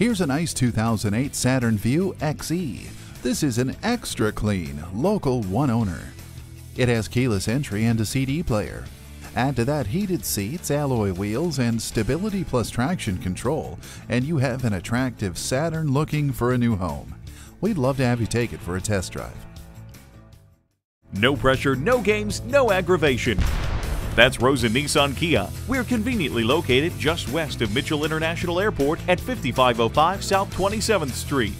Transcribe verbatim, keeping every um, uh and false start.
Here's a nice two thousand eight Saturn Vue X E. This is an extra clean, local one owner. It has keyless entry and a C D player. Add to that heated seats, alloy wheels, and stability plus traction control, and you have an attractive Saturn looking for a new home. We'd love to have you take it for a test drive. No pressure, no games, no aggravation. That's Rosen Nissan Kia. We're conveniently located just west of Mitchell International Airport at fifty-five oh five South twenty-seventh Street.